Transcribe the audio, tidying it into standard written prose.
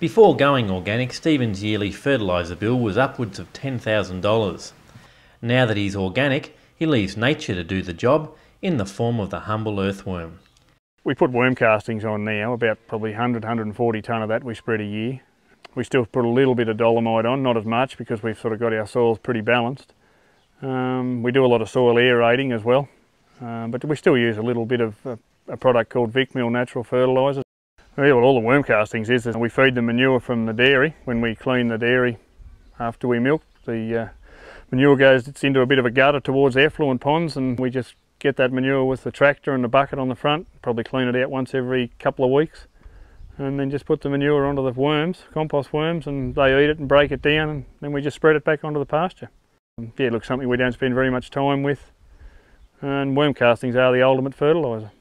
Before going organic, Stephen's yearly fertiliser bill was upwards of $10,000. Now that he's organic, he leaves nature to do the job in the form of the humble earthworm. We put worm castings on now, about probably 100, 140 tonne of that we spread a year. We still put a little bit of dolomite on, not as much because we've sort of got our soils pretty balanced. We do a lot of soil aerating as well, but we still use a little bit of a product called Vic Mill Natural Fertiliser. Well, all the worm castings is we feed the manure from the dairy. When we clean the dairy after we milk, the manure goes into a bit of a gutter towards effluent ponds, and we just get that manure with the tractor and the bucket on the front, probably clean it out once every couple of weeks, and then just put the manure onto the worms, compost worms, and they eat it and break it down, and then we just spread it back onto the pasture. Yeah, look, something we don't spend very much time with, and worm castings are the ultimate fertiliser.